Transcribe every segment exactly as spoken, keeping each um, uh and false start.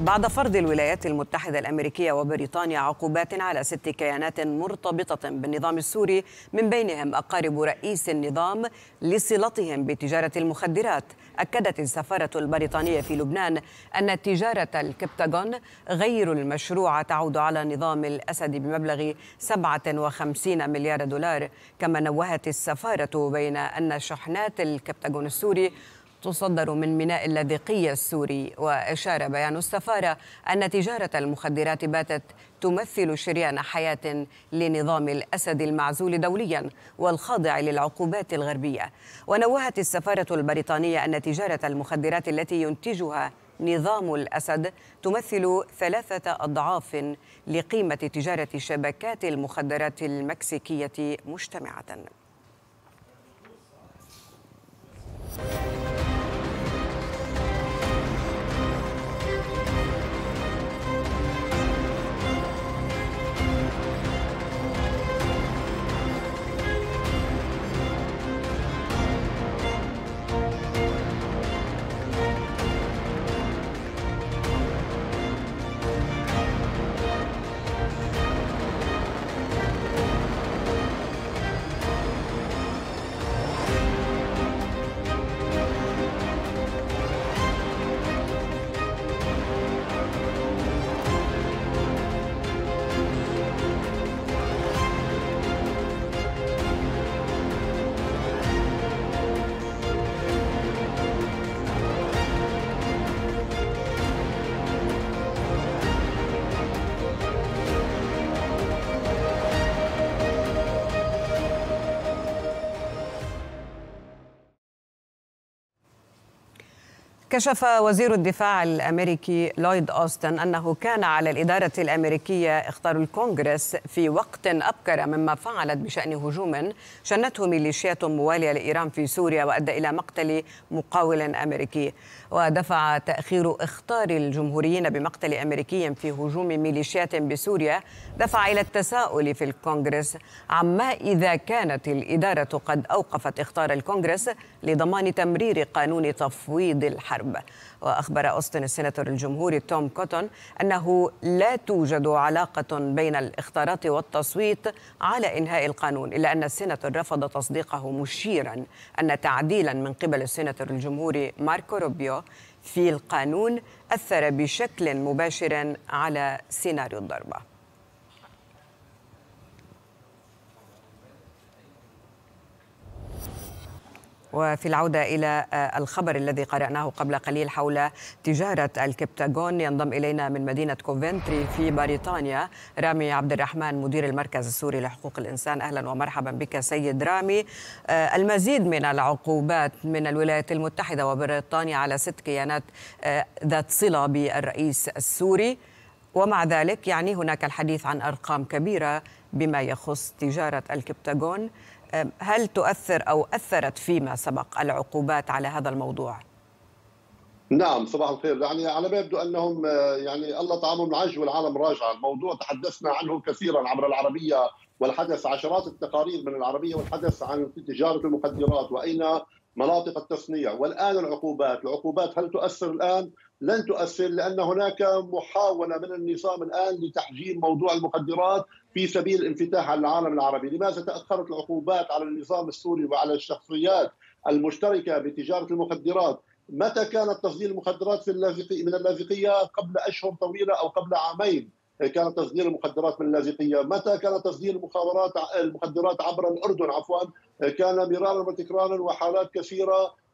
بعد فرض الولايات المتحدة الأمريكية وبريطانيا عقوبات على ست كيانات مرتبطة بالنظام السوري من بينهم أقارب رئيس النظام لصلتهم بتجارة المخدرات، أكدت السفارة البريطانية في لبنان أن تجارة الكبتاغون غير المشروعة تعود على نظام الأسد بمبلغ سبعة وخمسين مليار دولار. كما نوهت السفارة بين أن شحنات الكبتاغون السوري تصدر من ميناء اللاذقية السوري، وأشار بيان السفارة أن تجارة المخدرات باتت تمثل شريان حياة لنظام الأسد المعزول دوليا والخاضع للعقوبات الغربية. ونوهت السفارة البريطانية أن تجارة المخدرات التي ينتجها نظام الأسد تمثل ثلاثة أضعاف لقيمة تجارة شبكات المخدرات المكسيكية مجتمعة. كشف وزير الدفاع الأمريكي لويد أوستن أنه كان على الإدارة الأمريكية اختيار الكونغرس في وقت أبكر مما فعلت بشأن هجوم شنته ميليشيات موالية لإيران في سوريا وأدى إلى مقتل مقاول أمريكي. ودفع تأخير اختيار الجمهوريين بمقتل أمريكي في هجوم ميليشيات بسوريا دفع إلى التساؤل في الكونغرس عما إذا كانت الإدارة قد أوقفت اختيار الكونغرس لضمان تمرير قانون تفويض الحرب. وأخبر أوستن السيناتور الجمهوري توم كوتون أنه لا توجد علاقة بين الاختيارات والتصويت على إنهاء القانون، إلا أن السيناتور رفض تصديقه، مشيرا أن تعديلا من قبل السيناتور الجمهوري ماركو روبيو في القانون أثر بشكل مباشر على سيناريو الضربة. وفي العودة إلى الخبر الذي قرأناه قبل قليل حول تجارة الكبتاغون، ينضم إلينا من مدينة كوفنتري في بريطانيا رامي عبد الرحمن، مدير المركز السوري لحقوق الإنسان. أهلا ومرحبا بك سيد رامي. المزيد من العقوبات من الولايات المتحدة وبريطانيا على ست كيانات ذات صلة بالرئيس السوري، ومع ذلك يعني هناك الحديث عن أرقام كبيرة بما يخص تجارة الكبتاغون. هل تؤثر أو أثرت فيما سبق العقوبات على هذا الموضوع؟ نعم، صباح الخير. يعني على ما يبدو أنهم يعني الله طعامهم العج والعالم راجع. الموضوع تحدثنا عنه كثيرا عبر العربية والحدث عشرات التقارير من العربية والحدث عن تجارة المخدرات وأين مناطق التصنيع. والآن العقوبات العقوبات هل تؤثر الآن؟ لن تؤثر، لأن هناك محاولة من النظام الآن لتحجيم موضوع المخدرات في سبيل الانفتاح على العالم العربي. لماذا تأخرت العقوبات على النظام السوري وعلى الشخصيات المشتركة بتجارة المخدرات؟ متى كانت تصدير المخدرات في اللاذقية من اللاذقية؟ قبل أشهر طويلة أو قبل عامين كان تصدير المخدرات من اللاذقية. متى كان تصدير المخابرات المخدرات عبر الأردن عفوا كان مرارا وتكرارا وحالات كثيرة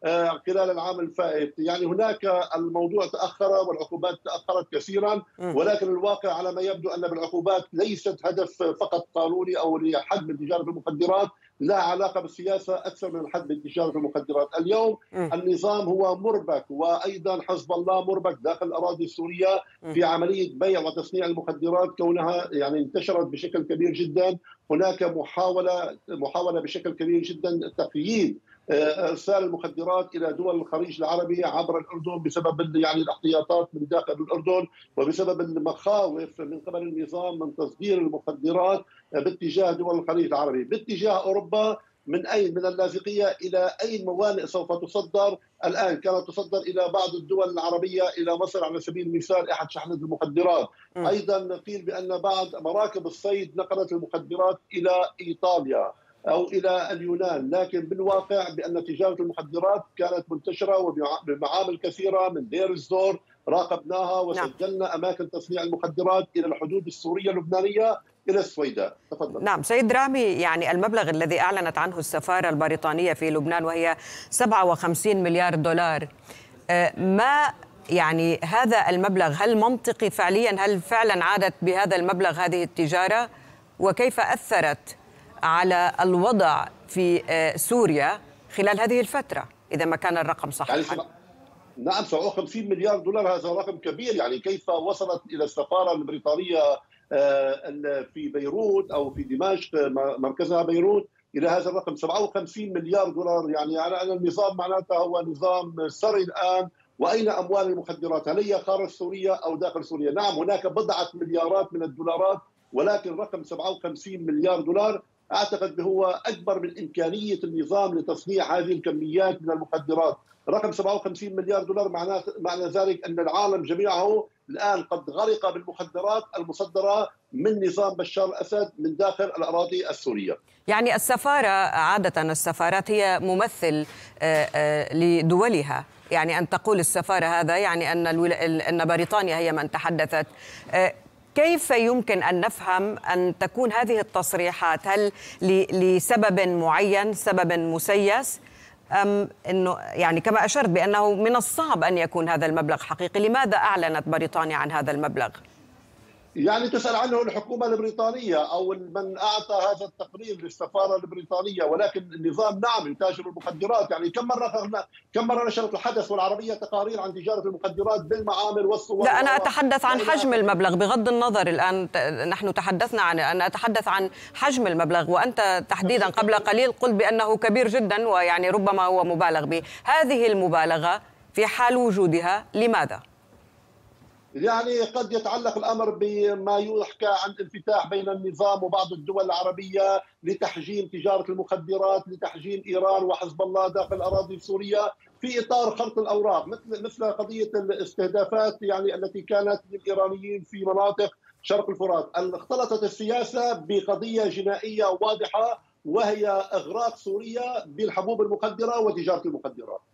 خلال العام الفائت. يعني هناك الموضوع تأخر والعقوبات تأخرت كثيرا، ولكن الواقع على ما يبدو أن بالعقوبات ليست هدف فقط قانوني أو لحد تجارة المخدرات، لا علاقة بالسياسة أكثر من الحد بتجارة المخدرات. اليوم النظام هو مربك، وأيضا حزب الله مربك داخل الأراضي السورية في عملية بيع وتصنيع المخدرات، كونها يعني انتشرت بشكل كبير جدا. هناك محاولة محاولة بشكل كبير جدا تقييد ارسال المخدرات الى دول الخليج العربي عبر الاردن بسبب يعني الاحتياطات من داخل الاردن وبسبب المخاوف من قبل النظام من تصدير المخدرات باتجاه دول الخليج العربي. باتجاه اوروبا من أين من اللاذقية إلى أي موانئ سوف تصدر؟ الآن كانت تصدر إلى بعض الدول العربية، إلى مصر على سبيل المثال أحد شحنة المخدرات. م. أيضا قيل بأن بعض مراكب الصيد نقلت المخدرات إلى إيطاليا أو إلى اليونان، لكن بالواقع بأن تجارة المخدرات كانت منتشرة وبمعامل كثيرة من دير الزور راقبناها وسجلنا نعم. أماكن تصنيع المخدرات إلى الحدود السورية اللبنانية إلى السويداء. تفضل. نعم سيد رامي، يعني المبلغ الذي أعلنت عنه السفارة البريطانية في لبنان وهي سبعة وخمسين مليار دولار، ما يعني هذا المبلغ؟ هل منطقي فعليا؟ هل فعلا عادت بهذا المبلغ هذه التجارة؟ وكيف أثرت على الوضع في سوريا خلال هذه الفترة إذا ما كان الرقم صحيحا؟ يعني نعم سبعة وخمسين مليار دولار هذا رقم كبير. يعني كيف وصلت إلى السفارة البريطانية في بيروت أو في دمشق مركزها بيروت إلى هذا الرقم سبعة وخمسين مليار دولار؟ يعني على النظام معناتها هو نظام سري الآن. وأين أموال المخدرات؟ هل هي خارج سوريا أو داخل سوريا؟ نعم هناك بضعة مليارات من الدولارات، ولكن رقم سبعة وخمسين مليار دولار أعتقد هو أكبر من إمكانية النظام لتصنيع هذه الكميات من المخدرات. رقم سبعة وخمسين مليار دولار معناه معنى ذلك أن العالم جميعه الآن قد غرق بالمخدرات المصدرة من نظام بشار الأسد من داخل الأراضي السورية. يعني السفارة عادة السفارات هي ممثل لدولها، يعني أن تقول السفارة هذا يعني أن أن بريطانيا هي من تحدثت. كيف يمكن أن نفهم أن تكون هذه التصريحات؟ هل لسبب معين، سبب مسيس، أم أنه يعني كما أشرت بأنه من الصعب أن يكون هذا المبلغ حقيقي؟ لماذا أعلنت بريطانيا عن هذا المبلغ؟ يعني تسأل عنه الحكومة البريطانية أو من أعطى هذا التقرير للسفارة البريطانية، ولكن النظام نعم يتاجر بالمخدرات. يعني كم مرة كم مرة نشرت الحدث والعربية تقارير عن تجارة المخدرات بالمعامل والصور؟ لا أنا أتحدث عن حجم المبلغ بغض النظر. الآن نحن تحدثنا عن أنا أتحدث عن حجم المبلغ، وأنت تحديدا قبل قليل قلت بأنه كبير جدا ويعني ربما هو مبالغ به. هذه المبالغة في حال وجودها لماذا؟ يعني قد يتعلق الأمر بما يحكى عن انفتاح بين النظام وبعض الدول العربية لتحجيم تجارة المخدرات، لتحجيم إيران وحزب الله داخل الأراضي السورية في إطار خرق الأوراق، مثل مثل قضية الاستهدافات يعني التي كانت للإيرانيين في مناطق شرق الفرات. اختلطت السياسة بقضية جنائية واضحة وهي إغراق سوريا بالحبوب المخدرة وتجارة المخدرات.